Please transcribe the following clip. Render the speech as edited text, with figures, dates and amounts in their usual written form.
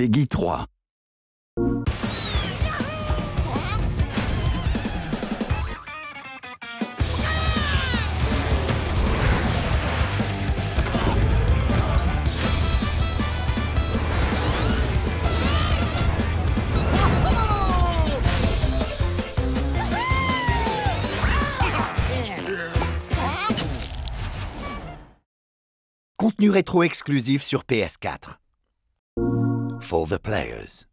Peggy 3. Contenu rétro exclusif sur PS4. For the players.